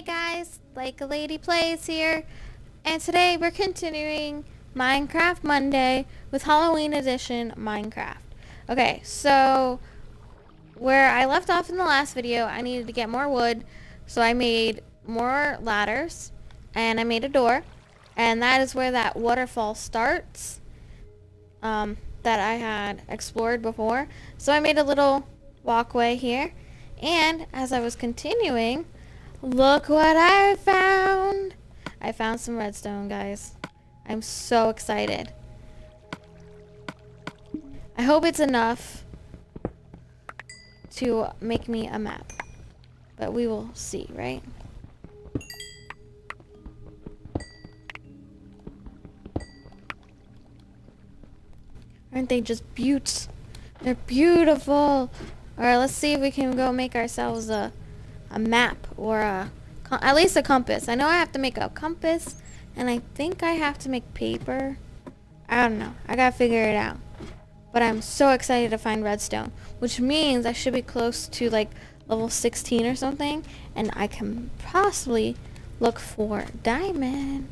Hey guys, Like a Lady Plays here, and today we're continuing Minecraft Monday with Halloween Edition Minecraft. Okay, so where I left off in the last video, I needed to get more wood, so I made more ladders, and I made a door, and that is where that waterfall starts that I had explored before. So I made a little walkway here, and as I was continuing, look what I found! I found some redstone, guys. I'm so excited. I hope it's enough to make me a map. But we will see, right? Aren't they just beauts? They're beautiful! Alright, let's see if we can go make ourselves a map, or at least a compass. I know I have to make a compass, and I think I have to make paper. I don't know. I gotta figure it out. But I'm so excited to find redstone, which means I should be close to like level 16 or something, and I can possibly look for diamond.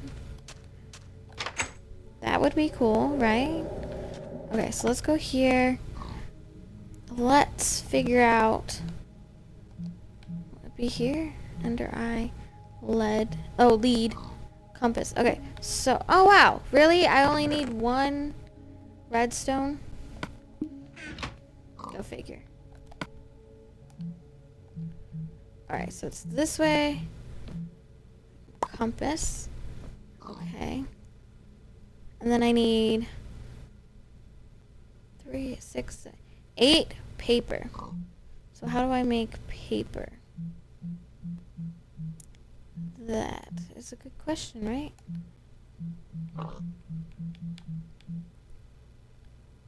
That would be cool, right? Okay, so let's go here. Let's figure out. Be here under I lead. Oh, lead compass. Okay, so oh wow, really? I only need one redstone. Go figure. All right, so it's this way. Compass. Okay. And then I need 3, 6, 8 paper. So how do I make paper? That is a good question, right?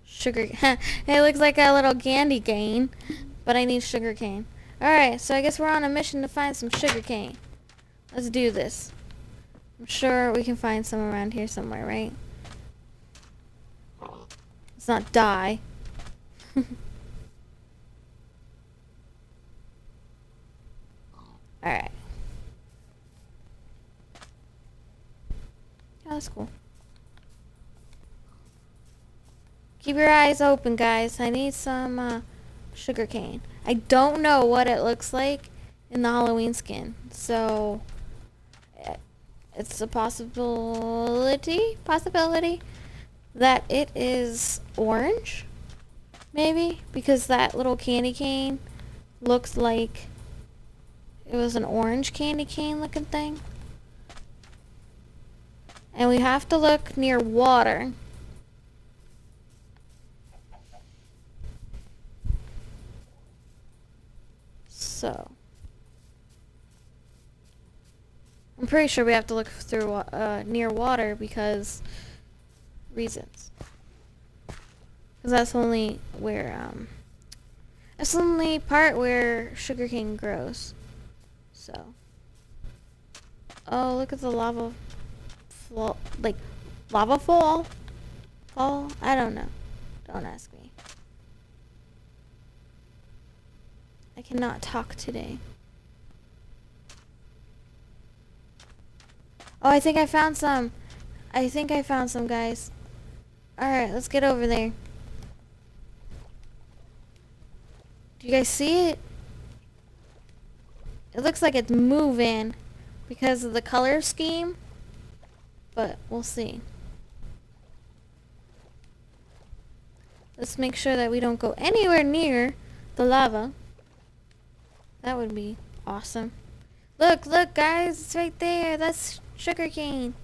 Sugar. It looks like a little candy cane, but I need sugar cane. Alright, so I guess we're on a mission to find some sugar cane. Let's do this. I'm sure we can find some around here somewhere, right? Let's not die. Alright. That's cool. Keep your eyes open, guys. I need some sugar cane. I don't know what it looks like in the Halloween skin, so it's a possibility that it is orange, maybe, because that little candy cane looks like it was an orange candy cane looking thing. And we have to look near water. So. I'm pretty sure we have to look through near water because reasons. Because that's only where, that's the only part where sugarcane grows. So. Oh, look at the lava. Well, like lava fall? I don't know. Don't ask me. I cannot talk today. Oh, I think I found some. guys. Alright, let's get over there. Do you guys see it? It looks like it's moving because of the color scheme. But we'll see. Let's make sure that we don't go anywhere near the lava. That would be awesome. Look, look, guys, it's right there. That's sugarcane.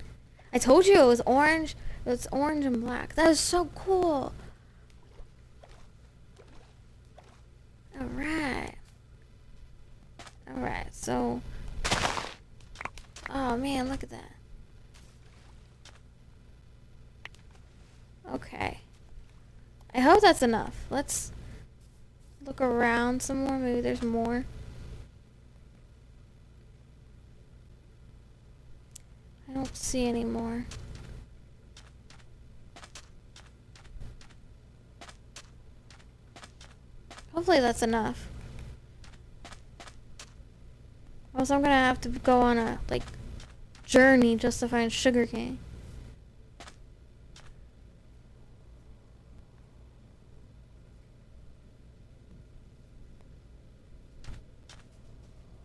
I told you it was orange. It's orange and black. That is so cool. All right. All right. So, oh man, look at that. Okay, I hope that's enough. Let's look around some more. Maybe there's more. I don't see any more. Hopefully that's enough. Plus I'm gonna have to go on a, like, journey just to find sugarcane.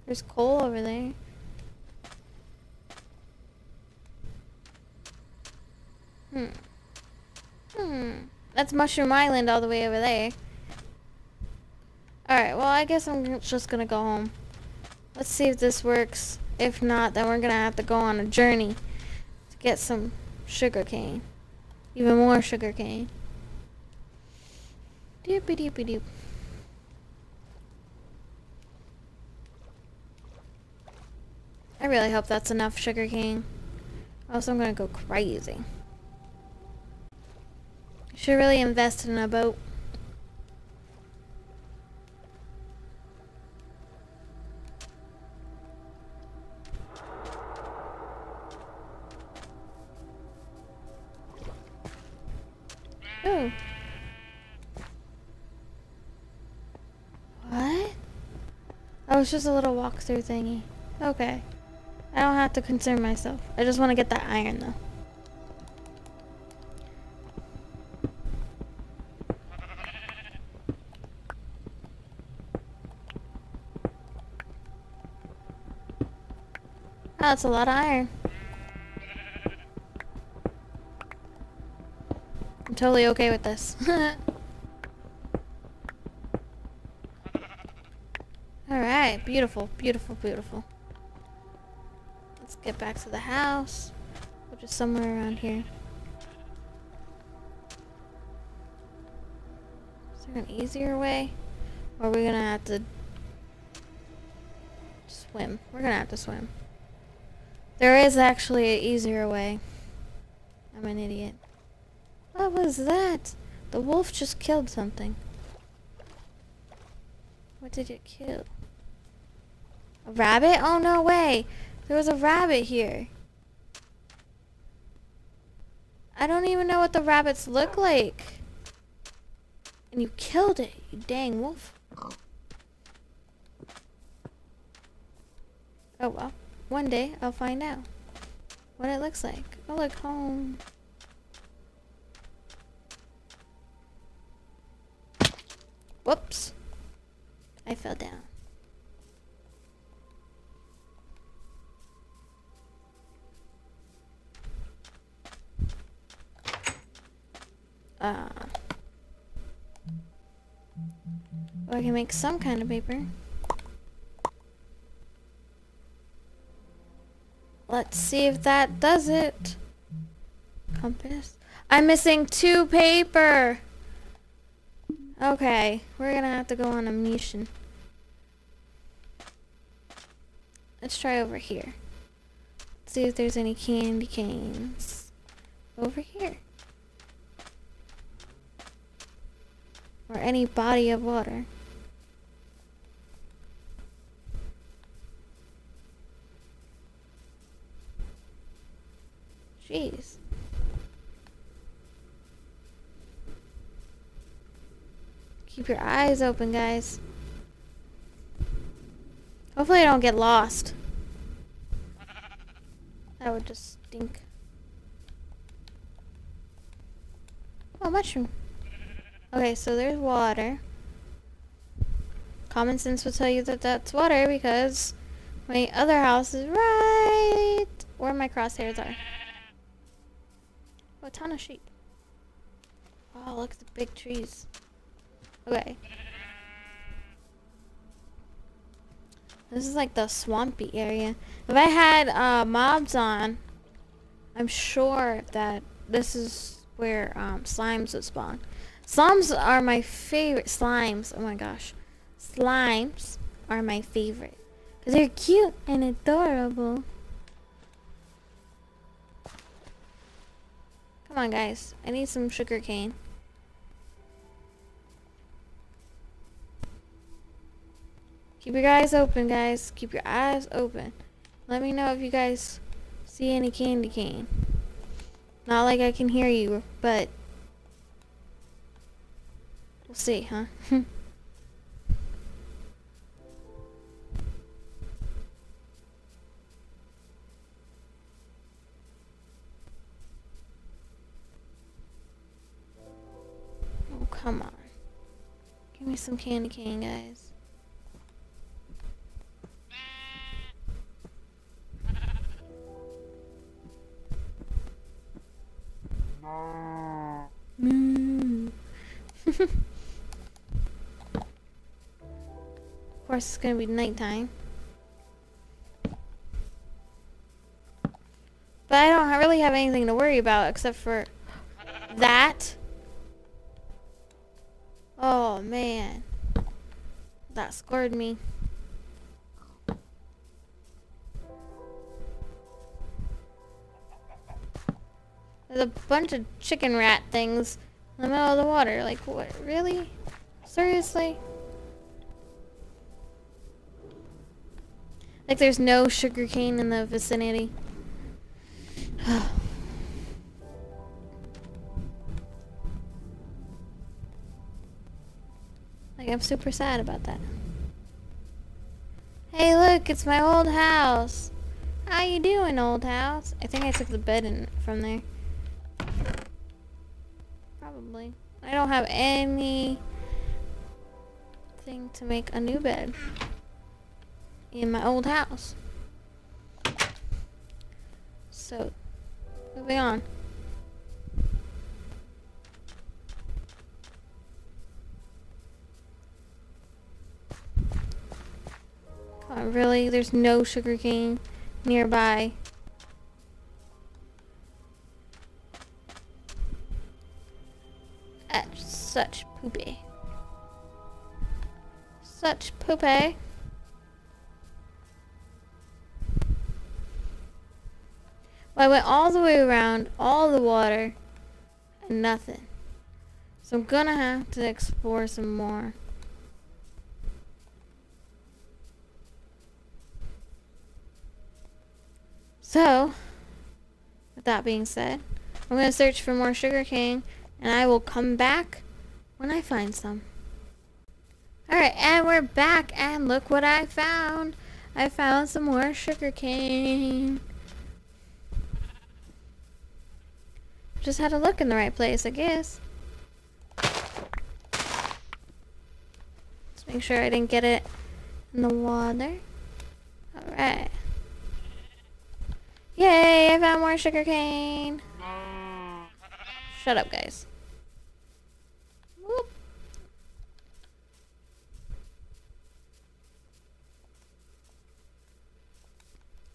There's coal over there. That's Mushroom Island all the way over there. Alright, well, I guess I'm just gonna go home. Let's see if this works. If not, then we're gonna have to go on a journey to get some sugarcane. Even more sugarcane. Doopy doopy doop. I really hope that's enough sugarcane. Also, I'm gonna go crazy. Should really invest in a boat. Ooh. What? Oh, it's just a little walkthrough thingy. Okay. I don't have to concern myself. I just want to get that iron, though. Oh, that's a lot of iron. I'm totally okay with this. Alright, beautiful, beautiful, beautiful. Let's get back to the house, which is somewhere around here. Is there an easier way? Or are we gonna have to swim? We're gonna have to swim. There is actually an easier way. I'm an idiot. What was that? The wolf just killed something. What did it kill? A rabbit? Oh, no way. There was a rabbit here. I don't even know what the rabbits look like. And you killed it, you dang wolf. Oh, well. One day, I'll find out what it looks like. Oh, look, home. Whoops. I fell down. Ah. Well, I can make some kind of paper. Let's see if that does it. Compass. I'm missing 2 paper. Okay, we're gonna have to go on a mission. Let's try over here. Let's see if there's any candy canes over here, or any body of water. Jeez. Keep your eyes open, guys. Hopefully I don't get lost. That would just stink. Oh, mushroom. Okay, so there's water. Common sense will tell you that that's water because my other house is right where my crosshairs are. A ton of sheep. Oh, look at the big trees. Okay. This is like the swampy area. If I had mobs on, I'm sure that this is where slimes would spawn. Slimes are my favorite. Slimes. Oh my gosh. Slimes are my favorite. Because they're cute and adorable. Come on, guys. I need some sugar cane. Keep your eyes open, guys. Keep your eyes open. Let me know if you guys see any candy cane. Not like I can hear you, but we'll see, huh? come on. Give me some candy cane, guys. Moo. Of course, it's gonna be nighttime. But I don't really have anything to worry about except for that. Oh man, that scared me. There's a bunch of chicken rat things in the middle of the water. Like, what, really? Seriously? Like, there's no sugarcane in the vicinity. Like, I'm super sad about that. Hey, look, it's my old house. How you doing, old house? I think I took the bed in from there. Probably. I don't have anything to make a new bed in my old house. So, moving on. Oh, really? There's no sugarcane nearby. That's such poopy. Such poopy. Well, I went all the way around, all the water, and nothing. So I'm gonna have to explore some more. So, with that being said, I'm gonna search for more sugarcane, and I will come back when I find some. Alright, and we're back, and look what I found. I found some more sugarcane. Just had to look in the right place, I guess. Let's make sure I didn't get it in the water. Alright. Yay, I found more sugarcane. Shut up, guys. Whoop.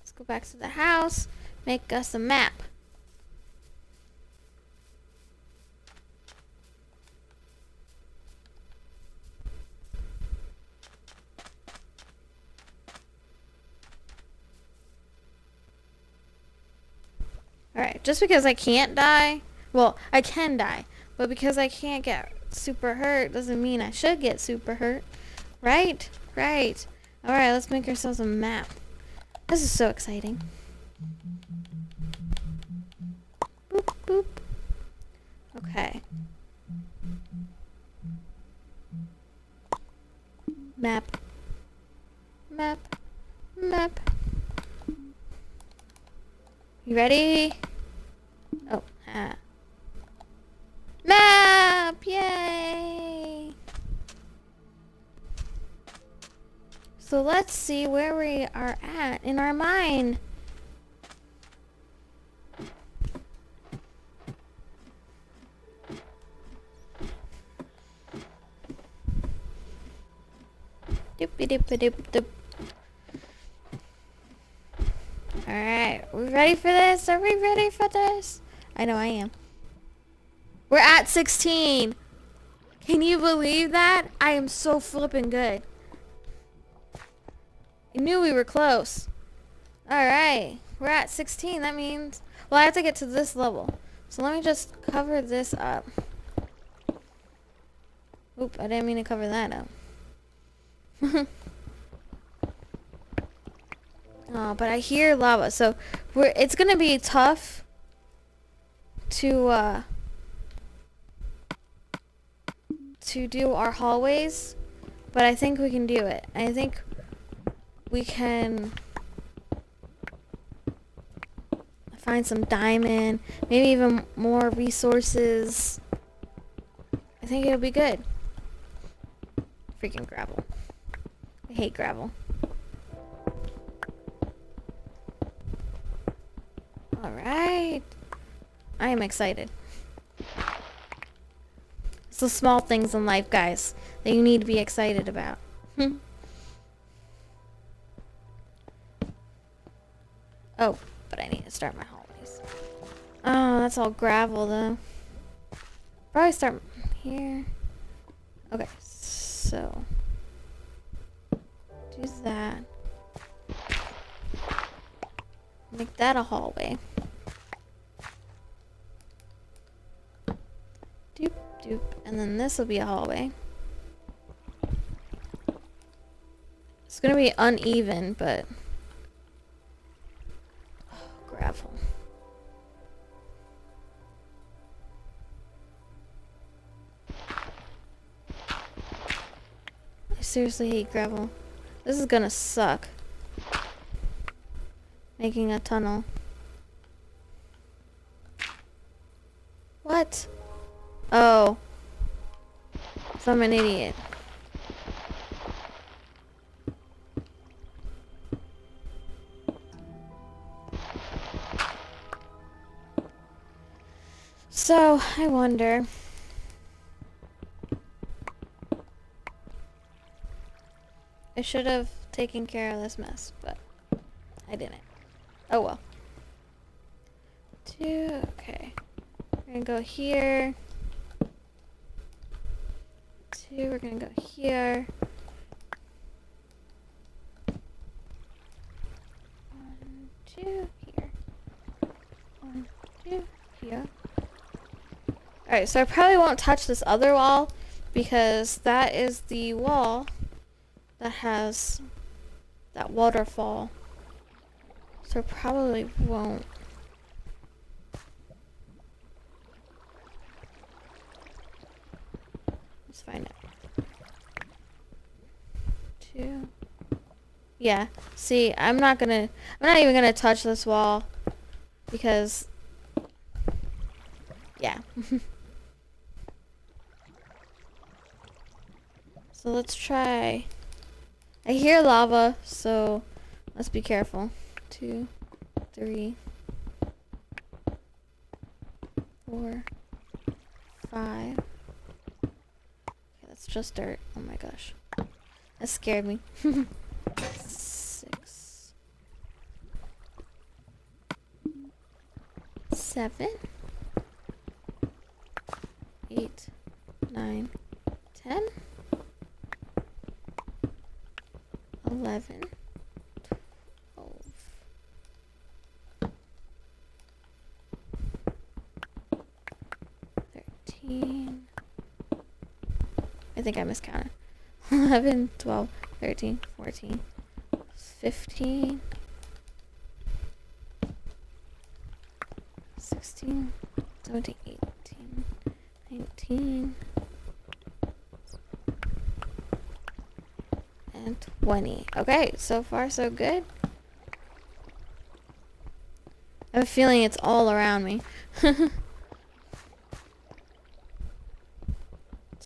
Let's go back to the house, make us a map. Alright, just because I can't die, well, I can die, but because I can't get super hurt doesn't mean I should get super hurt, right? Right. Alright, let's make ourselves a map. This is so exciting. Boop, boop. Okay. Map. Map. Map. You ready? Oh, ah. Map! Yay! So let's see where we are at in our mine. Doop-a-doop-a-doop-doop. Alright, we ready for this? Are we ready for this? I know I am. We're at 16. Can you believe that? I am so flipping good. I knew we were close. Alright, we're at 16. That means... well, I have to get to this level. So let me just cover this up. Oop, I didn't mean to cover that up. Oh, but I hear lava, so it's gonna be tough to do our hallways, but I think we can do it. I think we can find some diamond, maybe even more resources. I I think it'll be good. Freaking gravel. I hate gravel. Alright. I am excited. It's the small things in life, guys, that you need to be excited about. Oh, but I need to start my holidays. Oh, that's all gravel, though. Probably start here. Okay, so do that. Make that a hallway. Doop, doop. And then this will be a hallway. It's gonna be uneven, but... oh, gravel. I seriously hate gravel. This is gonna suck. Making a tunnel. What? Oh. So I'm an idiot. So, I wonder. I should have taken care of this mess, but I didn't. Oh well. Two, okay. We're gonna go here. Two, we're gonna go here. One, two, here. One, two, here. Alright, so I probably won't touch this other wall because that is the wall that has that waterfall. So probably won't. Let's find out. Two. Yeah. See, I'm not even gonna touch this wall because yeah. So let's try. I hear lava, so let's be careful. 2, 3, 4, 5. Okay, that's just dirt. Oh my gosh. That scared me. 6, 7, 8, 9, 10, 11. I think I miscounted. 11, 12, 13, 14, 15, 16, 17, 18, 19, and 20. Okay, so far so good. I have a feeling it's all around me.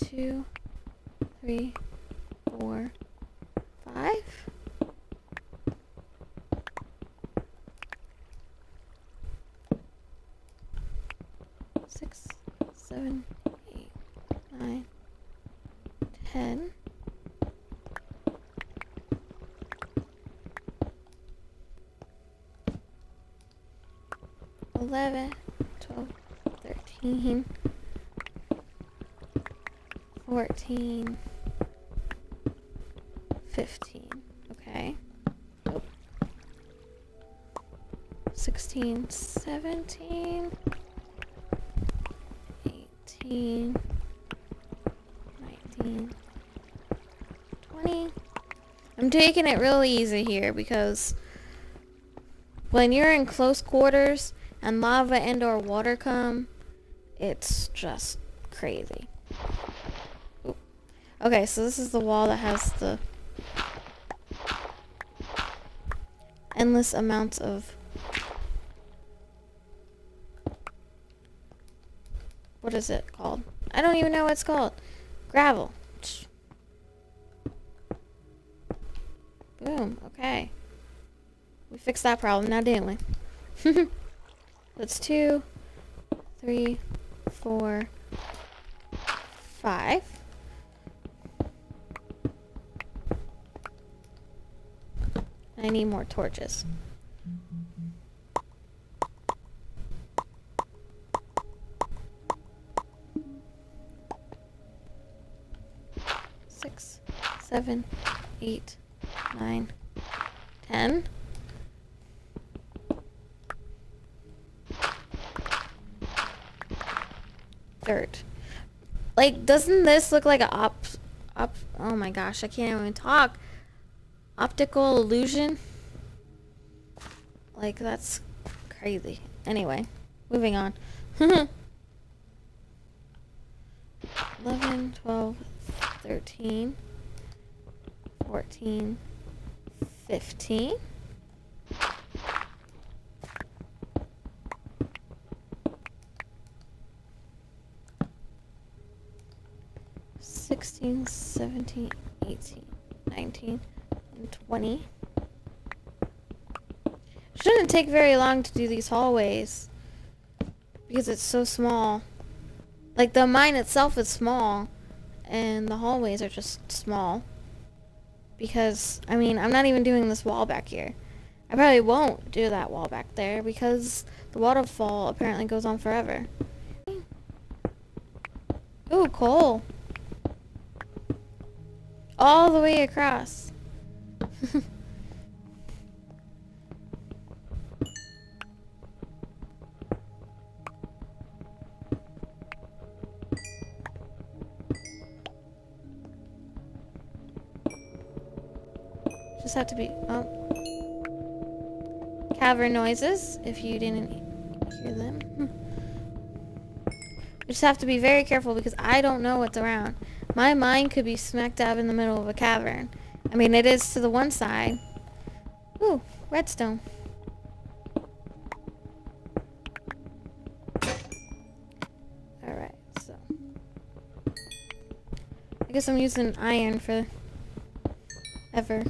2, 3, 4, 5. Ten, 11, 12, 13, 14, 15. Okay. Oh. 16, 17, 18, 19, 20. I'm taking it really easy here because when you're in close quarters and lava and or water come, it's just crazy. Okay, so this is the wall that has the endless amounts of... what is it called? I don't even know what it's called. Gravel. Boom. Okay. We fixed that problem now, didn't we? That's 2, 3, 4, 5. I need more torches. Six, 7, 8. 9, 10. Dirt. Like, doesn't this look like an oh my gosh, I can't even talk. Optical illusion? Like, that's crazy. Anyway, moving on. 11, 12, 13, 14, 15. Sixteen, 17, 18, 19, and 20. Shouldn't take very long to do these hallways because it's so small. Like, the mine itself is small and the hallways are just small. Because, I mean, I'm not even doing this wall back here. I probably won't do that wall back there because the waterfall apparently goes on forever. Ooh, coal. All the way across. Just have to be, oh. Cavern noises, if you didn't hear them. We just have to be very careful because I don't know what's around. My mine could be smack dab in the middle of a cavern. I mean, it is to the one side. Ooh, redstone. Alright, so. I guess I'm using iron for ever.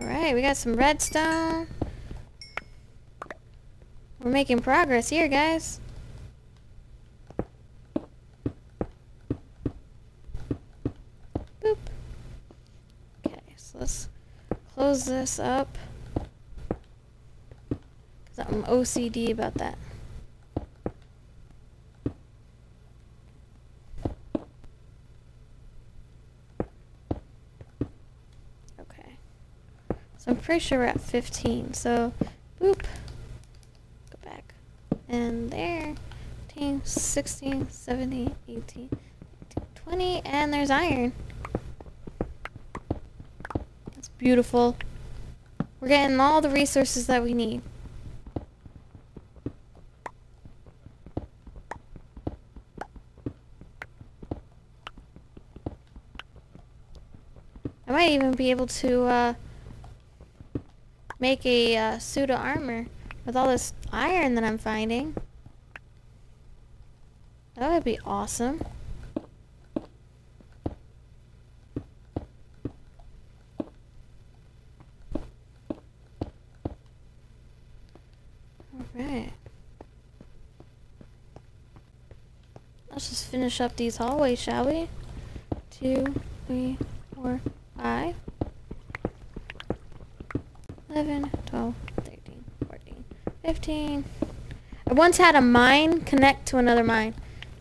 Alright, we got some redstone. We're making progress here, guys. Boop. Okay, so let's close this up. 'Cause I'm OCD about that. Okay. So I'm pretty sure we're at 15, so boop. And there, 15, 16, 17, 18, 19, 20, and there's iron. That's beautiful. We're getting all the resources that we need. I might even be able to make a pseudo armor with all this iron that I'm finding. That would be awesome. Alright. Let's just finish up these hallways, shall we? 2, 3, 4, 5. 11, 12. 15. I once had a mine connect to another mine.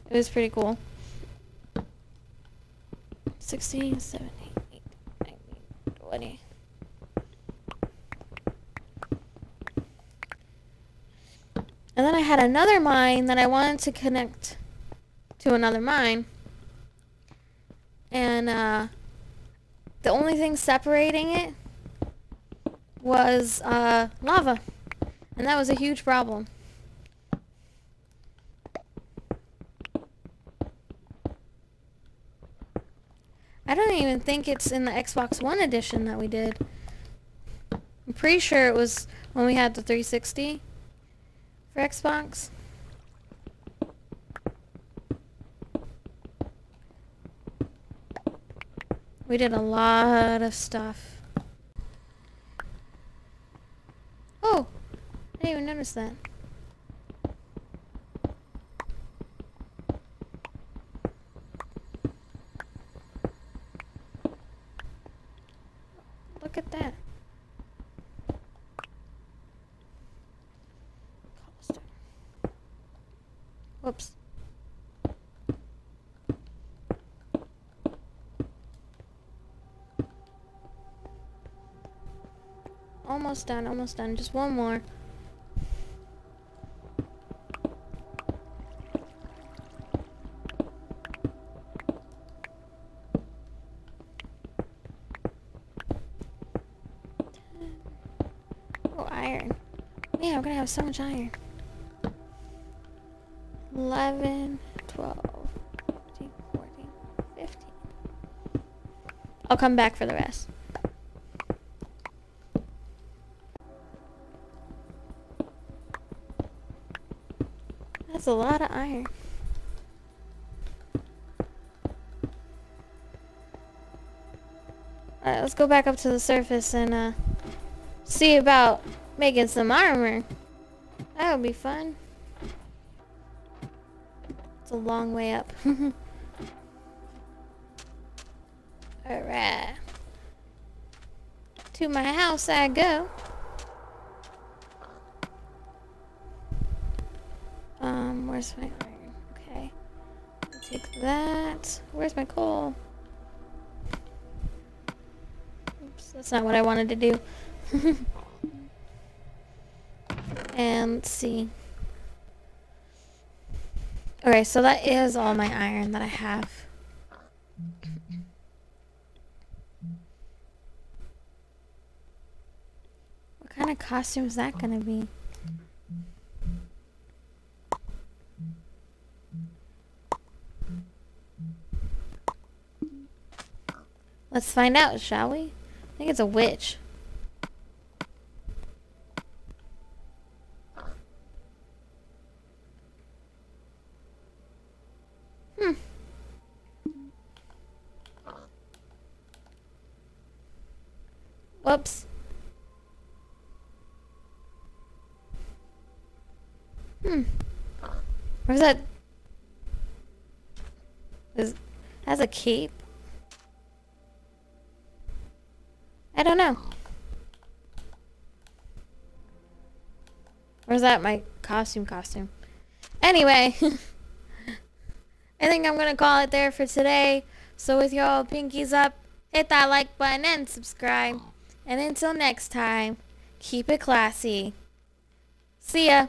It was pretty cool. 16, 17, 18, 19, 20. And then I had another mine that I wanted to connect to another mine. And the only thing separating it was lava. And that was a huge problem. I don't even think it's in the Xbox One edition that we did. I'm pretty sure it was when we had the 360 for Xbox. We did a lot of stuff. Oh! I didn't even notice that. Look at that. Whoops. Almost done, almost done. Just one more. Oh, iron. Man, I'm gonna have so much iron. 11, 12, 13, 14, 15. I'll come back for the rest. That's a lot of iron. Alright, let's go back up to the surface and see about making some armor. That would be fun. It's a long way up. Alright. To my house I go. Where's my iron? Okay. I'll take that. Where's my coal? Oops, that's not what I wanted to do. And let's see. Okay, so that is all my iron that I have. What kind of costume is that gonna be? Let's find out, shall we? I think it's a witch. Whoops. Where's that? That's a cape? I don't know. Or is that my costume? Anyway, I think I'm gonna call it there for today. So with y'all pinkies up, hit that like button and subscribe. And until next time, keep it classy. See ya.